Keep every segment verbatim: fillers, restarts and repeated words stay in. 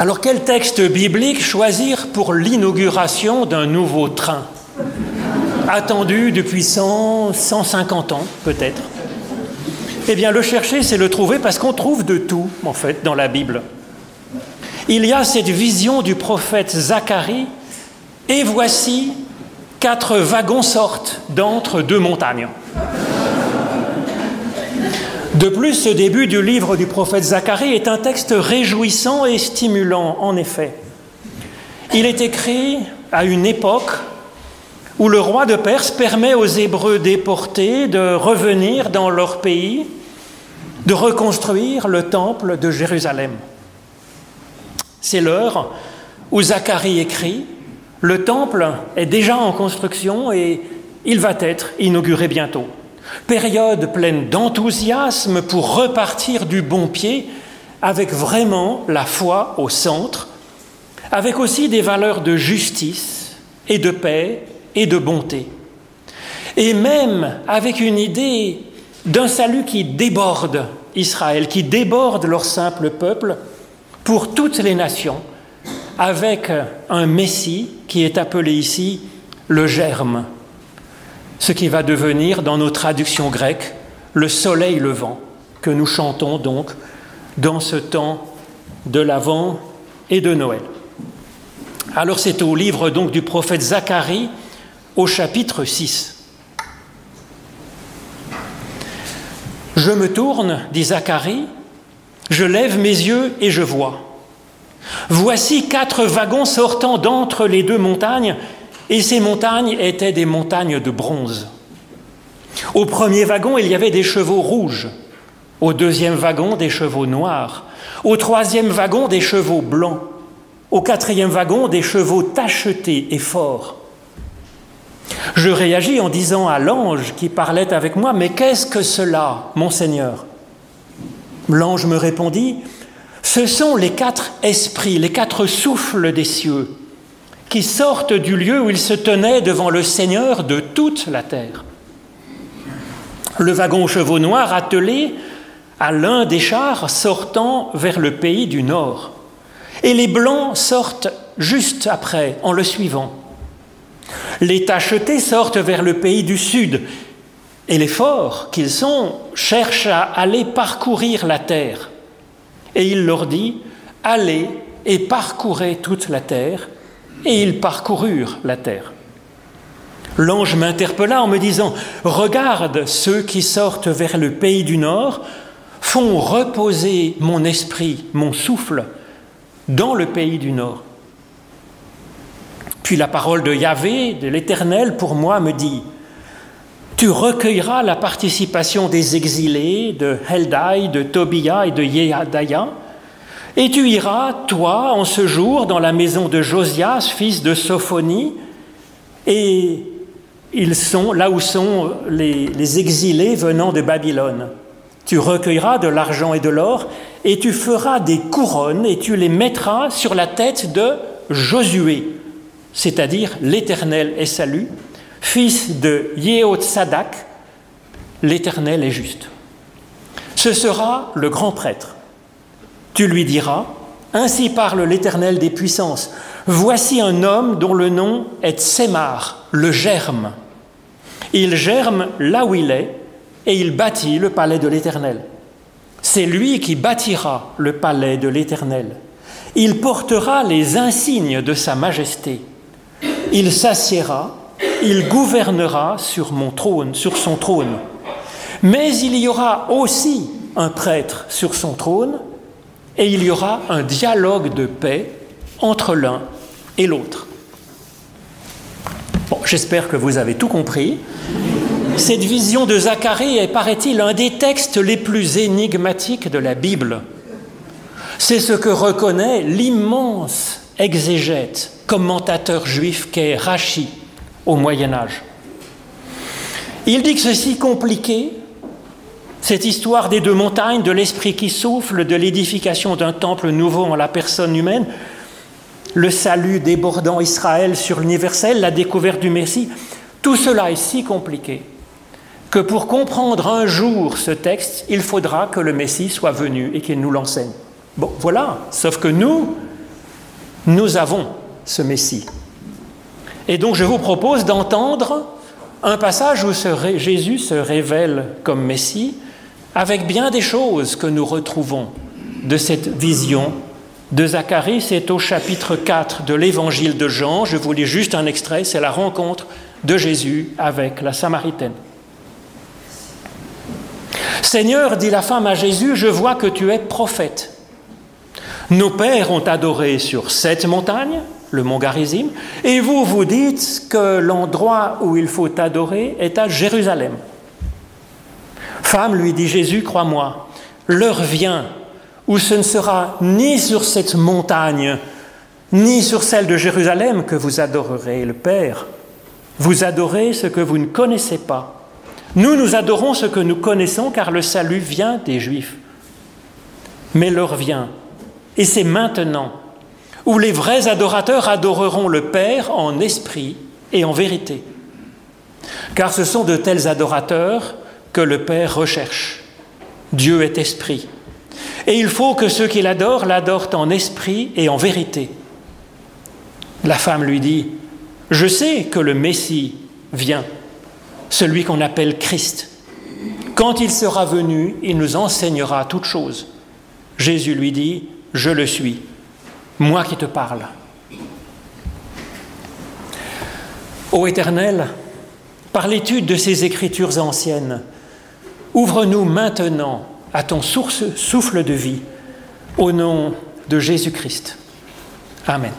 Alors quel texte biblique choisir pour l'inauguration d'un nouveau train attendu depuis cent, cent cinquante ans peut-être? Eh bien le chercher, c'est le trouver, parce qu'on trouve de tout en fait dans la Bible. Il y a cette vision du prophète Zacharie, et voici quatre wagons sortent d'entre deux montagnes. De plus, ce début du livre du prophète Zacharie est un texte réjouissant et stimulant, en effet. Il est écrit à une époque où le roi de Perse permet aux Hébreux déportés de revenir dans leur pays, de reconstruire le temple de Jérusalem. C'est l'heure où Zacharie écrit, le temple est déjà en construction et il va être inauguré bientôt. Période pleine d'enthousiasme pour repartir du bon pied, avec vraiment la foi au centre, avec aussi des valeurs de justice et de paix et de bonté. Et même avec une idée d'un salut qui déborde Israël, qui déborde leur simple peuple, pour toutes les nations, avec un Messie qui est appelé ici le germe, ce qui va devenir, dans nos traductions grecques, le soleil levant, que nous chantons donc dans ce temps de l'Avent et de Noël. Alors c'est au livre donc du prophète Zacharie, au chapitre six. « Je me tourne, dit Zacharie, je lève mes yeux et je vois. Voici quatre wagons sortant d'entre les deux montagnes, et ces montagnes étaient des montagnes de bronze. Au premier wagon, il y avait des chevaux rouges. Au deuxième wagon, des chevaux noirs. Au troisième wagon, des chevaux blancs. Au quatrième wagon, des chevaux tachetés et forts. Je réagis en disant à l'ange qui parlait avec moi, « Mais qu'est-ce que cela, mon Seigneur ?» L'ange me répondit, « Ce sont les quatre esprits, les quatre souffles des cieux, qui sortent du lieu où ils se tenaient devant le Seigneur de toute la terre. » Le wagon aux chevaux noirs attelé à l'un des chars sortant vers le pays du nord. Et les blancs sortent juste après, en le suivant. Les tachetés sortent vers le pays du sud. Et les forts qu'ils sont cherchent à aller parcourir la terre. Et il leur dit, « Allez et parcourez toute la terre. » Et ils parcoururent la terre. L'ange m'interpella en me disant, « Regarde, ceux qui sortent vers le pays du nord font reposer mon esprit, mon souffle, dans le pays du nord. » Puis la parole de Yahvé, de l'Éternel, pour moi me dit, « Tu recueilleras la participation des exilés de Heldaï, de Tobia et de Yehadaïa, et tu iras, toi, en ce jour, dans la maison de Josias, fils de Sophonie, et ils sont là où sont les, les exilés venant de Babylone. Tu recueilleras de l'argent et de l'or, et tu feras des couronnes, et tu les mettras sur la tête de Josué, c'est-à-dire l'Éternel est salut, fils de Yehotsadak, l'Éternel est juste. Ce sera le grand prêtre. Tu lui diras, « Ainsi parle l'Éternel des puissances, voici un homme dont le nom est Tsèmar, le germe. Il germe là où il est, et il bâtit le palais de l'Éternel. C'est lui qui bâtira le palais de l'Éternel. Il portera les insignes de sa majesté. Il s'assiera, il gouvernera sur mon trône, sur son trône. Mais il y aura aussi un prêtre sur son trône, et il y aura un dialogue de paix entre l'un et l'autre. » Bon, j'espère que vous avez tout compris. Cette vision de Zacharie est, paraît-il, un des textes les plus énigmatiques de la Bible. C'est ce que reconnaît l'immense exégète, commentateur juif qu'est Rashi au Moyen-Âge. Il dit que ceci compliqué, cette histoire des deux montagnes, de l'esprit qui souffle, de l'édification d'un temple nouveau en la personne humaine, le salut débordant Israël sur l'universel, la découverte du Messie, tout cela est si compliqué que pour comprendre un jour ce texte, il faudra que le Messie soit venu et qu'il nous l'enseigne. Bon, voilà, sauf que nous, Nous avons ce Messie. Et donc je vous propose d'entendre un passage où ce Jésus se révèle comme Messie, avec bien des choses que nous retrouvons de cette vision de Zacharie. C'est au chapitre quatre de l'évangile de Jean. Je vous lis juste un extrait, c'est la rencontre de Jésus avec la Samaritaine. « Seigneur, dit la femme à Jésus, je vois que tu es prophète. Nos pères ont adoré sur cette montagne, le mont Garizim, et vous vous dites que l'endroit où il faut adorer est à Jérusalem. » Femme, lui dit Jésus, crois-moi, l'heure vient où ce ne sera ni sur cette montagne, ni sur celle de Jérusalem que vous adorerez le Père. Vous adorez ce que vous ne connaissez pas. Nous, nous adorons ce que nous connaissons, car le salut vient des Juifs. Mais l'heure vient, et c'est maintenant, où les vrais adorateurs adoreront le Père en esprit et en vérité. Car ce sont de tels adorateurs que le Père recherche. Dieu est esprit. Et il faut que ceux qui l'adorent, l'adorent en esprit et en vérité. La femme lui dit, « Je sais que le Messie vient, celui qu'on appelle Christ. Quand il sera venu, il nous enseignera toutes choses. » Jésus lui dit, « Je le suis, moi qui te parle. » Ô Éternel, par l'étude de ces Écritures anciennes, ouvre-nous maintenant à ton source, souffle de vie, au nom de Jésus-Christ. Amen.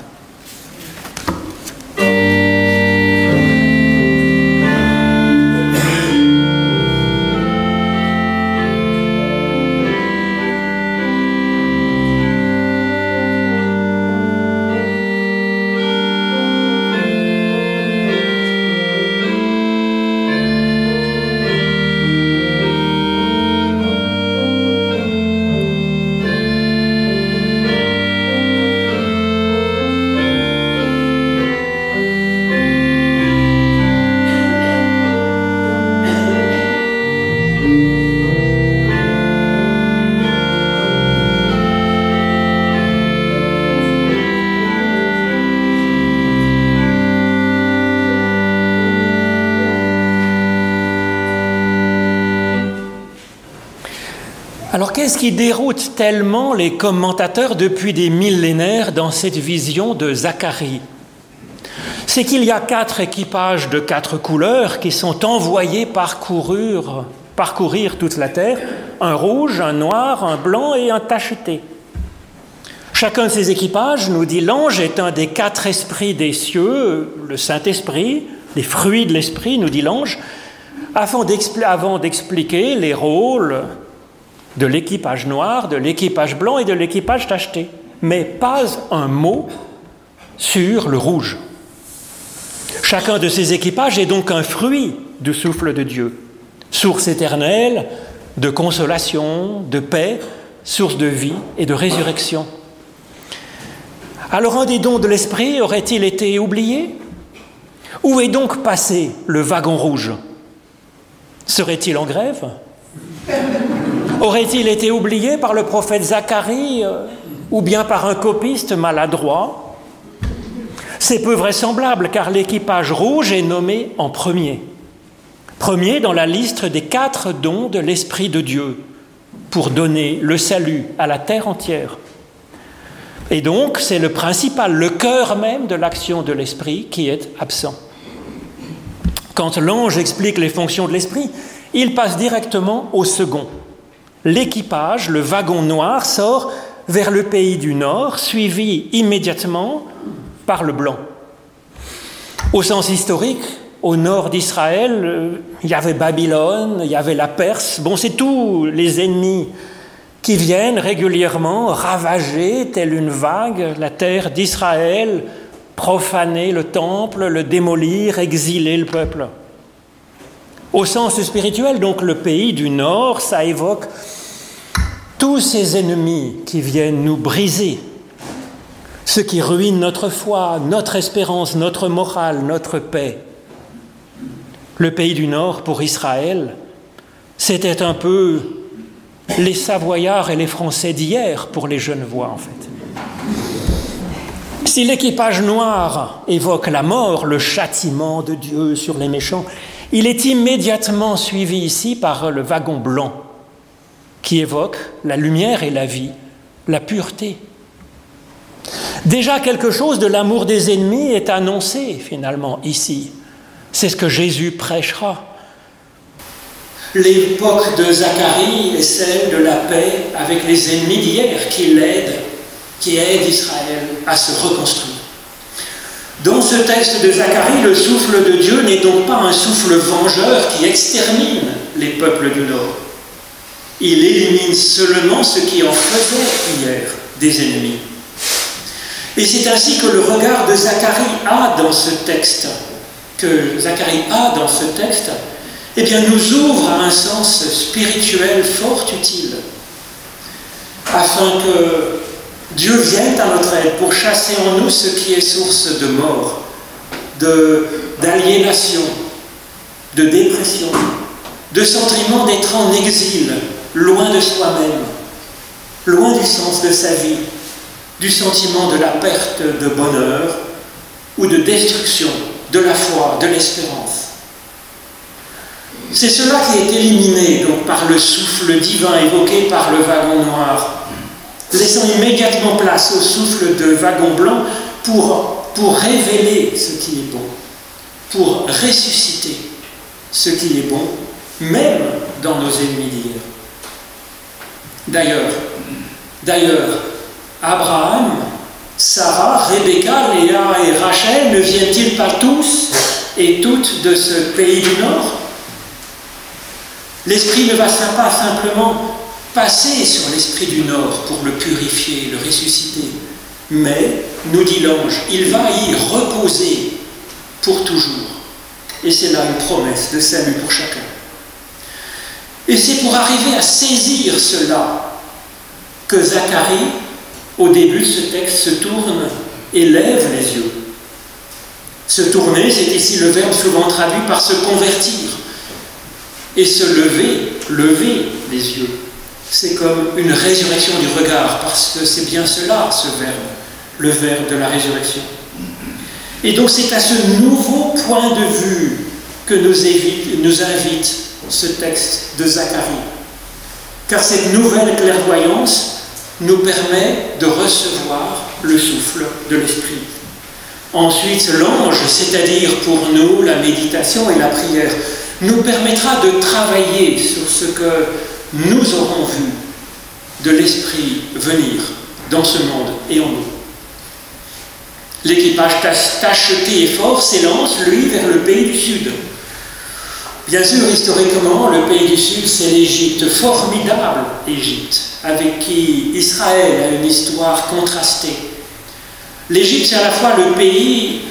Alors qu'est-ce qui déroute tellement les commentateurs depuis des millénaires dans cette vision de Zacharie? C'est qu'il y a quatre équipages de quatre couleurs qui sont envoyés parcourir, parcourir toute la terre, un rouge, un noir, un blanc et un tacheté. Chacun de ces équipages, nous dit l'ange, est un des quatre esprits des cieux, le Saint-Esprit, les fruits de l'esprit, nous dit l'ange, avant d'expliquer les rôles de l'équipage noir, de l'équipage blanc et de l'équipage tacheté, mais pas un mot sur le rouge. Chacun de ces équipages est donc un fruit du souffle de Dieu, source éternelle de consolation, de paix, source de vie et de résurrection. Alors un des dons de l'esprit aurait-il été oublié? Où est donc passé le wagon rouge? Serait-il en grève? Aurait-il été oublié par le prophète Zacharie euh, ou bien par un copiste maladroit? C'est peu vraisemblable car l'équipage rouge est nommé en premier. Premier dans la liste des quatre dons de l'Esprit de Dieu pour donner le salut à la terre entière. Et donc c'est le principal, le cœur même de l'action de l'Esprit qui est absent. Quand l'ange explique les fonctions de l'Esprit, il passe directement au second. L'équipage, le wagon noir, sort vers le pays du Nord, suivi immédiatement par le blanc. Au sens historique, au nord d'Israël, il y avait Babylone, il y avait la Perse. Bon, c'est tous les ennemis qui viennent régulièrement ravager, telle une vague, la terre d'Israël, profaner le temple, le démolir, exiler le peuple. Au sens spirituel, donc, le pays du Nord, ça évoque tous ces ennemis qui viennent nous briser, ceux qui ruinent notre foi, notre espérance, notre morale, notre paix. Le pays du Nord, pour Israël, c'était un peu les Savoyards et les Français d'hier pour les Genevois, en fait. Si l'équipage noir évoque la mort, le châtiment de Dieu sur les méchants, il est immédiatement suivi ici par le wagon blanc qui évoque la lumière et la vie, la pureté. Déjà quelque chose de l'amour des ennemis est annoncé finalement ici. C'est ce que Jésus prêchera. L'époque de Zacharie est celle de la paix avec les ennemis d'hier qui l'aident, qui aident Israël à se reconstruire. Dans ce texte de Zacharie, le souffle de Dieu n'est donc pas un souffle vengeur qui extermine les peuples du Nord. Il élimine seulement ce qui en faisait hier des ennemis. Et c'est ainsi que le regard de Zacharie a dans ce texte, que Zacharie a dans ce texte, eh bien nous ouvre à un sens spirituel fort utile, afin que Dieu vienne à notre aide pour chasser en nous ce qui est source de mort, d'aliénation, de, de dépression, de sentiment d'être en exil, loin de soi-même, loin du sens de sa vie, du sentiment de la perte de bonheur ou de destruction de la foi, de l'espérance. C'est cela qui est éliminé donc, par le souffle divin évoqué par le wagon noir, laissant immédiatement place au souffle de wagon blanc pour, pour révéler ce qui est bon, pour ressusciter ce qui est bon, même dans nos ennemis d'hier. D'ailleurs, d'ailleurs, Abraham, Sarah, Rebecca, Léa et Rachel ne viennent-ils pas tous et toutes de ce pays du Nord? L'Esprit ne va pas simplement passer sur l'Esprit du Nord pour le purifier, le ressusciter, mais, nous dit l'ange, il va y reposer pour toujours. Et c'est là une promesse de salut pour chacun. Et c'est pour arriver à saisir cela que Zacharie, au début de ce texte, se tourne et lève les yeux. Se tourner, c'est ici le verbe souvent traduit par se convertir. Et se lever, lever les yeux, c'est comme une résurrection du regard, parce que c'est bien cela, ce verbe, le verbe de la résurrection. Et donc c'est à ce nouveau point de vue que nous, évite, nous invite ce texte de Zacharie. Car cette nouvelle clairvoyance nous permet de recevoir le souffle de l'Esprit. Ensuite, l'ange, c'est-à-dire pour nous la méditation et la prière, nous permettra de travailler sur ce que nous aurons vu de l'Esprit venir dans ce monde et en nous. L'équipage tacheté et fort s'élance, lui, vers le pays du Sud. Bien sûr, historiquement, le pays du Sud, c'est l'Égypte, formidable Égypte, avec qui Israël a une histoire contrastée. L'Égypte, c'est à la fois le pays,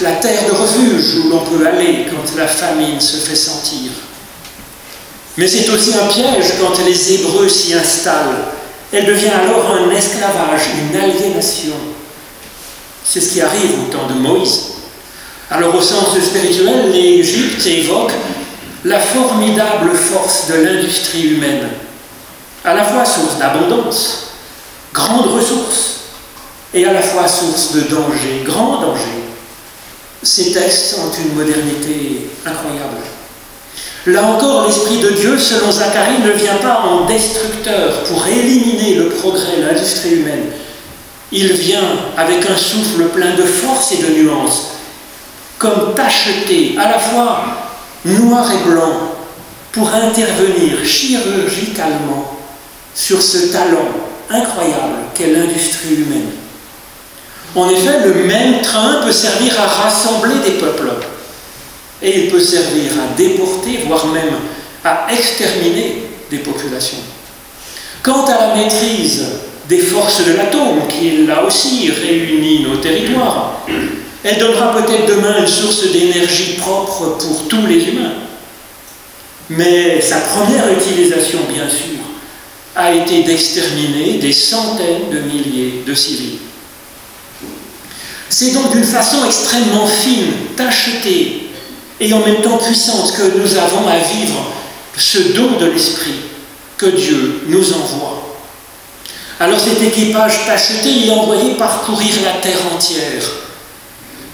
la terre de refuge où l'on peut aller quand la famine se fait sentir. Mais c'est aussi un piège quand les Hébreux s'y installent. Elle devient alors un esclavage, une aliénation. C'est ce qui arrive au temps de Moïse. Alors au sens spirituel, l'Égypte évoque la formidable force de l'industrie humaine, à la fois source d'abondance, grande ressource, et à la fois source de danger, grand danger. Ces textes ont une modernité incroyable. Là encore, l'Esprit de Dieu, selon Zacharie, ne vient pas en destructeur pour éliminer le progrès, l'industrie humaine. Il vient avec un souffle plein de force et de nuances, comme tacheté, à la fois noir et blanc, pour intervenir chirurgicalement sur ce talent incroyable qu'est l'industrie humaine. En effet, le même train peut servir à rassembler des peuples et il peut servir à déporter, voire même à exterminer des populations. Quant à la maîtrise des forces de l'atome, qui là aussi réunit nos territoires, elle donnera peut-être demain une source d'énergie propre pour tous les humains. Mais sa première utilisation, bien sûr, a été d'exterminer des centaines de milliers de civils. C'est donc d'une façon extrêmement fine, tachetée et en même temps puissante que nous avons à vivre ce don de l'Esprit que Dieu nous envoie. Alors cet équipage tacheté, il est envoyé parcourir la terre entière,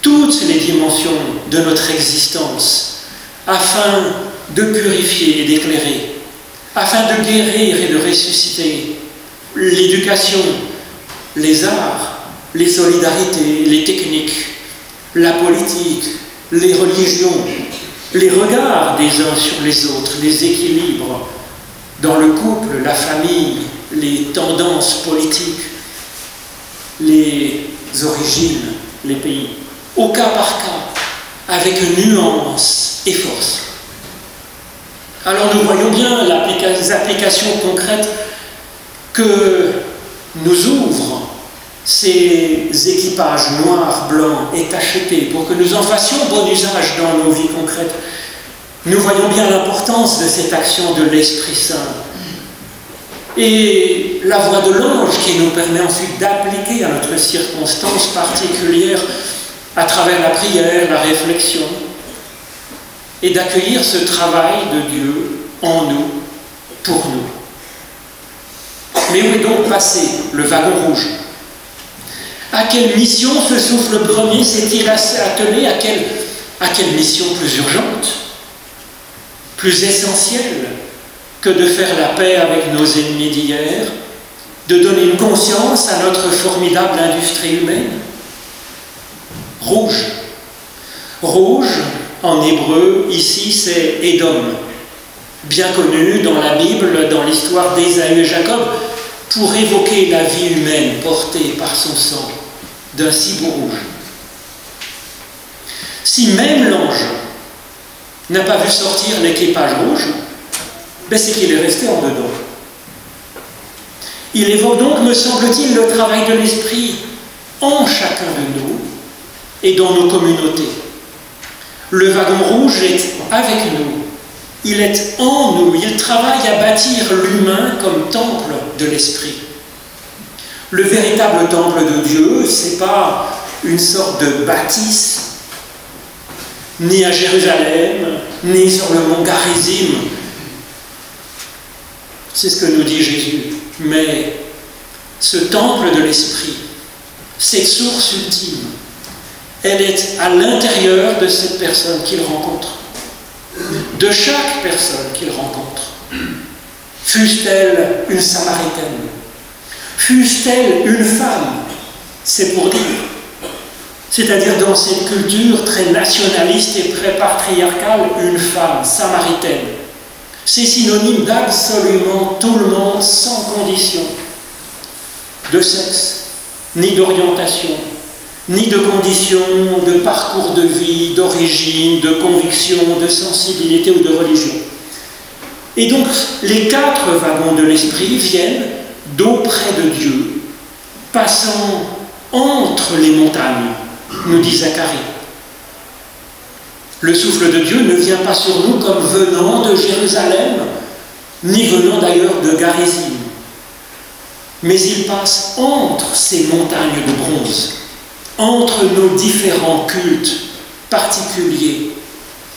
toutes les dimensions de notre existence, afin de purifier et d'éclairer, afin de guérir et de ressusciter l'éducation, les arts, les solidarités, les techniques, la politique, les religions, les regards des uns sur les autres, les équilibres dans le couple, la famille, les tendances politiques, les origines, les pays, au cas par cas, avec nuance et force. Alors nous voyons bien les applications concrètes que nous ouvrent ces équipages noirs, blancs et tachetés pour que nous en fassions bon usage dans nos vies concrètes. Nous voyons bien l'importance de cette action de l'Esprit Saint et la voix de l'ange qui nous permet ensuite d'appliquer à notre circonstance particulière à travers la prière, la réflexion et d'accueillir ce travail de Dieu en nous, pour nous. Mais où est donc passé le wagon rouge? À quelle mission ce souffle premier s'est-il attelé? À quelle, à quelle mission plus urgente, plus essentielle que de faire la paix avec nos ennemis d'hier, de donner une conscience à notre formidable industrie humaine? Rouge. Rouge, en hébreu, ici, c'est Édom, bien connu dans la Bible, dans l'histoire d'Ésaü et Jacob, pour évoquer la vie humaine portée par son sang d'un si beau rouge. Si même l'ange n'a pas vu sortir l'équipage rouge, ben c'est qu'il est resté en dedans. Il évoque donc, me semble-t-il, le travail de l'Esprit en chacun de nous et dans nos communautés. Le wagon rouge est avec nous, il est en nous, il travaille à bâtir l'humain comme temple de l'esprit. Le véritable temple de Dieu, ce n'est pas une sorte de bâtisse, ni à Jérusalem, ni sur le mont Garizim. C'est ce que nous dit Jésus. Mais ce temple de l'esprit, cette source ultime, elle est à l'intérieur de cette personne qu'il rencontre, de chaque personne qu'il rencontre. Fût-elle une Samaritaine, fût-elle une femme, c'est pour dire. C'est-à-dire dans cette culture très nationaliste et très patriarcale, une femme Samaritaine, c'est synonyme d'absolument tout le monde sans condition, de sexe, ni d'orientation, ni de conditions, de parcours de vie, d'origine, de conviction, de sensibilité ou de religion. Et donc, les quatre wagons de l'esprit viennent d'auprès de Dieu, passant entre les montagnes, nous dit Zacharie. Le souffle de Dieu ne vient pas sur nous comme venant de Jérusalem, ni venant d'ailleurs de Garizim. Mais il passe entre ces montagnes de bronze, entre nos différents cultes particuliers,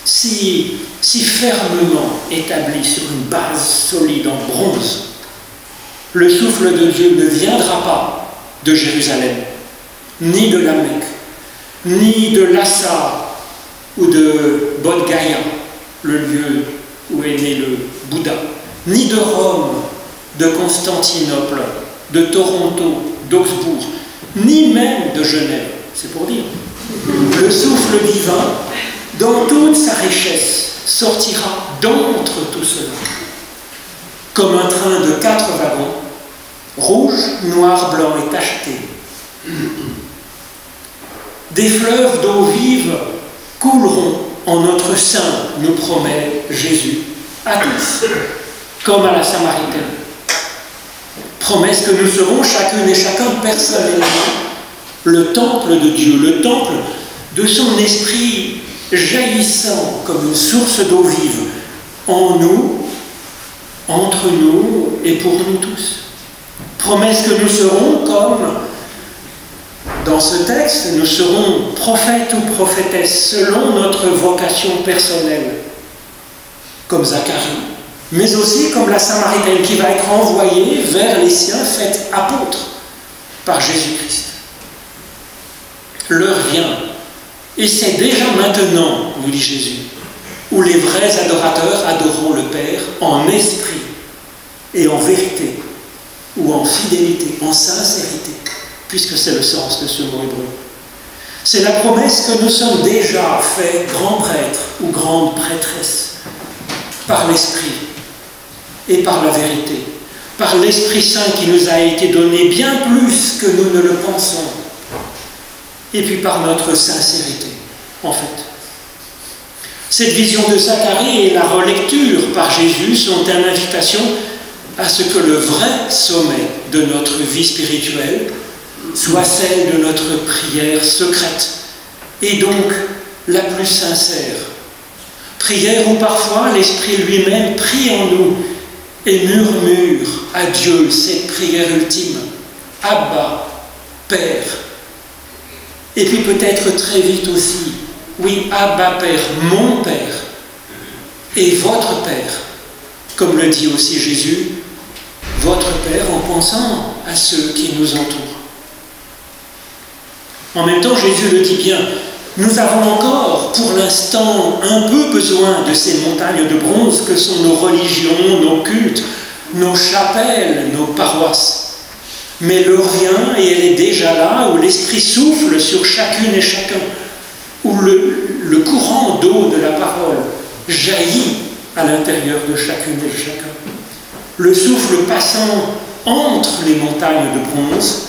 si, si fermement établis sur une base solide en bronze. Le souffle de Dieu ne viendra pas de Jérusalem, ni de la Mecque, ni de Lhasa ou de Bodgaïa, le lieu où est né le Bouddha, ni de Rome, de Constantinople, de Toronto, d'Augsbourg, ni même de Genève, c'est pour dire. Le souffle divin, dans toute sa richesse, sortira d'entre tout cela, comme un train de quatre wagons, rouge, noir, blanc et tacheté. Des fleuves d'eau vive couleront en notre sein, nous promet Jésus, à tous, comme à la Samaritaine. Promesse que nous serons chacune et chacun personnellement le temple de Dieu, le temple de son esprit jaillissant comme une source d'eau vive en nous, entre nous et pour nous tous. Promesse que nous serons comme, dans ce texte, nous serons prophètes ou prophétesses selon notre vocation personnelle, comme Zacharie, mais aussi comme la Samaritaine qui va être envoyée vers les siens, faite apôtre par Jésus-Christ. L'heure vient, et c'est déjà maintenant, nous dit Jésus, où les vrais adorateurs adoreront le Père en esprit et en vérité, ou en fidélité, en sincérité, puisque c'est le sens de ce mot hébreu. C'est la promesse que nous sommes déjà faits grands prêtres ou grandes prêtresses par l'Esprit et par la vérité, par l'Esprit Saint qui nous a été donné bien plus que nous ne le pensons, et puis par notre sincérité, en fait. Cette vision de Zacharie et la relecture par Jésus sont une invitation à ce que le vrai sommet de notre vie spirituelle soit celle de notre prière secrète, et donc la plus sincère. Prière où parfois l'Esprit lui-même prie en nous et murmure à Dieu cette prière ultime, « Abba, Père ». Et puis peut-être très vite aussi, « Oui, Abba, Père, mon Père et votre Père ». Comme le dit aussi Jésus, « Votre Père » en pensant à ceux qui nous entourent. En même temps, Jésus le dit bien, nous avons encore, pour l'instant, un peu besoin de ces montagnes de bronze que sont nos religions, nos cultes, nos chapelles, nos paroisses. Mais l'heure vient et elle est déjà là où l'Esprit souffle sur chacune et chacun, où le, le courant d'eau de la parole jaillit à l'intérieur de chacune et de chacun. Le souffle passant entre les montagnes de bronze,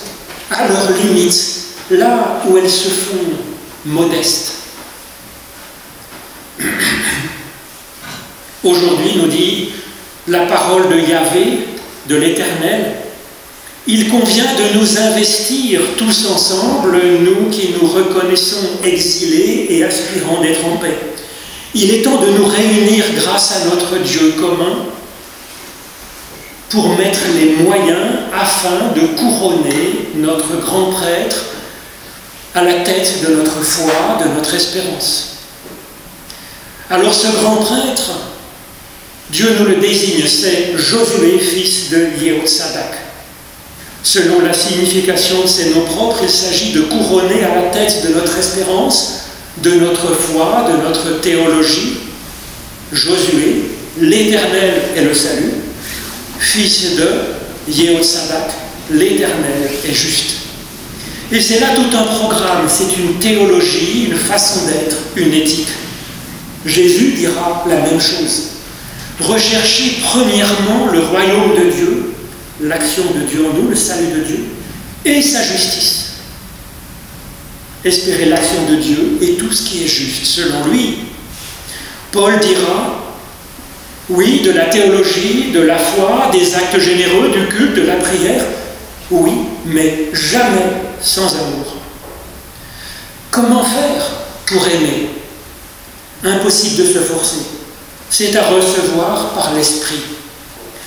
à leur limite, là où elles se font modestes. Aujourd'hui, nous dit la parole de Yahvé, de l'Éternel, il convient de nous investir tous ensemble, nous qui nous reconnaissons exilés et aspirant d'être en paix. Il est temps de nous réunir grâce à notre Dieu commun pour mettre les moyens afin de couronner notre grand prêtre à la tête de notre foi, de notre espérance. Alors ce grand prêtre, Dieu nous le désigne, c'est Josué, fils de Yehotsadak. Selon la signification de ses noms propres, il s'agit de couronner à la tête de notre espérance, de notre foi, de notre théologie, Josué, l'Éternel et le salut, fils de Yehotsadak, l'Éternel est juste. Et c'est là tout un programme, c'est une théologie, une façon d'être, une éthique. Jésus dira la même chose. Recherchez premièrement le royaume de Dieu, l'action de Dieu en nous, le salut de Dieu, et sa justice. Espérez l'action de Dieu et tout ce qui est juste, selon lui. Paul dira, oui, de la théologie, de la foi, des actes généreux, du culte, de la prière, oui, mais jamais sans amour. Comment faire pour aimer? Impossible de se forcer. C'est à recevoir par l'Esprit.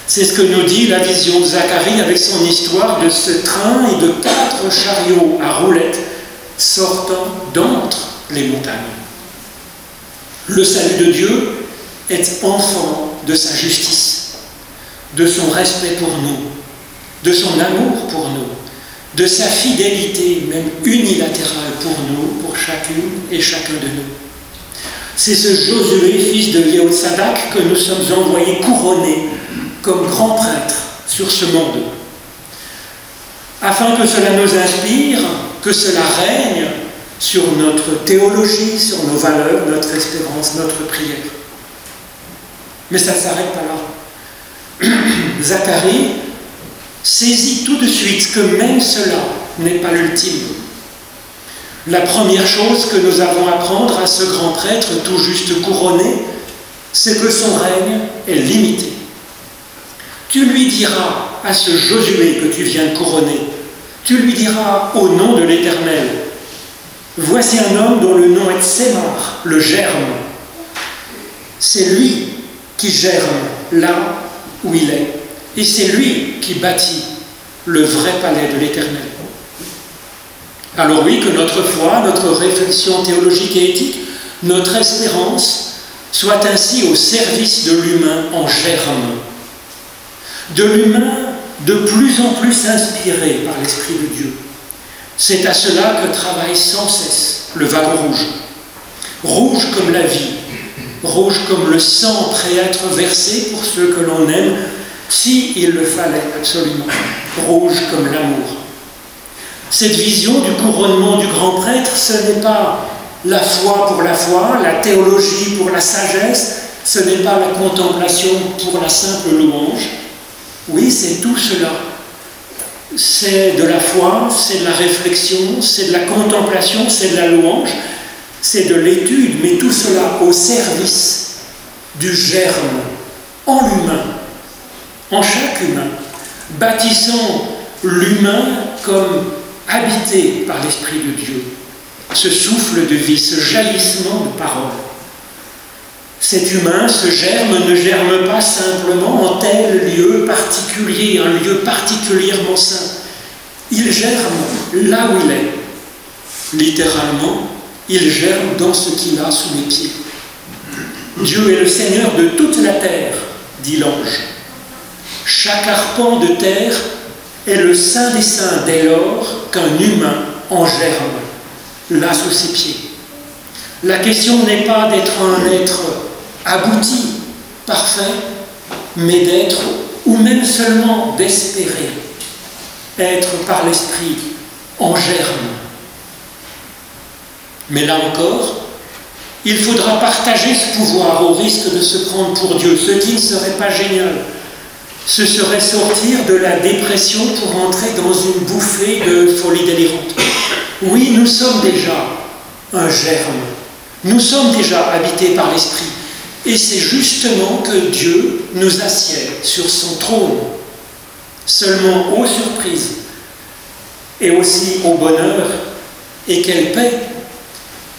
C'est ce que nous dit la vision de Zacharie avec son histoire de ce train et de quatre chariots à roulettes sortant d'entre les montagnes. Le salut de Dieu est enfant de sa justice, de son respect pour nous, de son amour pour nous, de sa fidélité, même unilatérale pour nous, pour chacune et chacun de nous. C'est ce Josué, fils de Yehotsadak, que nous sommes envoyés couronnés comme grand prêtre sur ce monde. Afin que cela nous inspire, que cela règne sur notre théologie, sur nos valeurs, notre espérance, notre prière. Mais ça ne s'arrête pas là. Zacharie saisit tout de suite que même cela n'est pas l'ultime. La première chose que nous avons à apprendre à ce grand prêtre tout juste couronné, c'est que son règne est limité. Tu lui diras à ce Josué que tu viens de couronner, tu lui diras au nom de l'Éternel, voici un homme dont le nom est Tsèmar, le germe. C'est lui qui germe là où il est. Et c'est lui qui bâtit le vrai palais de l'Éternel. Alors oui, que notre foi, notre réflexion théologique et éthique, notre espérance soit ainsi au service de l'humain en germe, de l'humain de plus en plus inspiré par l'Esprit de Dieu. C'est à cela que travaille sans cesse le wagon rouge. Rouge comme la vie, rouge comme le sang prêt à être versé pour ceux que l'on aime, si il le fallait absolument, rouge comme l'amour. Cette vision du couronnement du grand prêtre, ce n'est pas la foi pour la foi, la théologie pour la sagesse, ce n'est pas la contemplation pour la simple louange. Oui, c'est tout cela. C'est de la foi, c'est de la réflexion, c'est de la contemplation, c'est de la louange, c'est de l'étude, mais tout cela au service du germe, en l'humain, en chaque humain, bâtissant l'humain comme habité par l'Esprit de Dieu, ce souffle de vie, ce jaillissement de parole. Cet humain, ce germe, ne germe pas simplement en tel lieu particulier, un lieu particulièrement saint. Il germe là où il est. Littéralement, il germe dans ce qu'il a sous les pieds. Dieu est le Seigneur de toute la terre, dit l'ange. Chaque arpent de terre est le saint des saints dès lors qu'un humain en germe, là sous ses pieds. La question n'est pas d'être un être abouti, parfait, mais d'être, ou même seulement d'espérer, être par l'esprit en germe. Mais là encore, il faudra partager ce pouvoir au risque de se prendre pour Dieu, ce qui ne serait pas génial. Ce serait sortir de la dépression pour entrer dans une bouffée de folie délirante. Oui, nous sommes déjà un germe. Nous sommes déjà habités par l'Esprit, et c'est justement que Dieu nous assied sur son trône. Seulement, aux surprises, et aussi au bonheur, et quelle paix,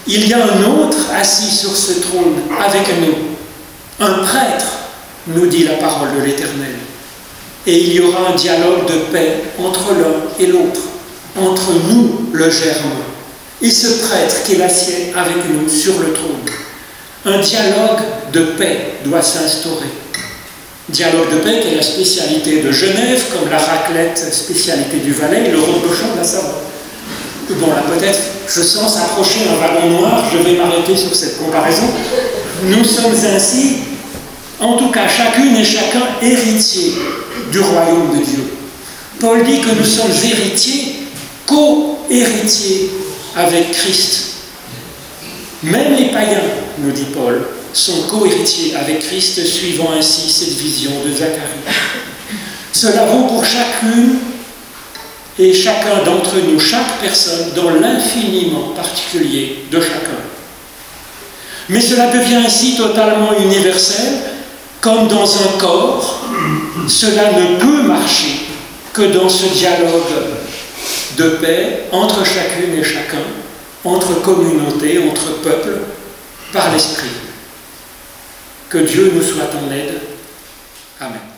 il y a un autre assis sur ce trône avec nous, un prêtre, nous dit la parole de l'Éternel. Et il y aura un dialogue de paix entre l'un et l'autre, entre nous, le germe, et ce prêtre qui l'assied avec nous sur le trône. Un dialogue de paix doit s'instaurer. Dialogue de paix qui est la spécialité de Genève, comme la raclette, spécialité du Valais, et le reblochon de la Sarah. Bon, là peut-être, je sens s'approcher un wagon noir, je vais m'arrêter sur cette comparaison. Nous sommes ainsi, en tout cas chacune et chacun, héritiers du royaume de Dieu. Paul dit que nous sommes héritiers, co-héritiers, avec Christ. Même les païens, nous dit Paul, sont co-héritiers avec Christ, suivant ainsi cette vision de Zacharie. Cela vaut pour chacune et chacun d'entre nous, chaque personne, dans l'infiniment particulier de chacun. Mais cela devient ainsi totalement universel, comme dans un corps. Cela ne peut marcher que dans ce dialogue de paix entre chacune et chacun, entre communautés, entre peuples, par l'Esprit. Que Dieu nous soit en aide. Amen.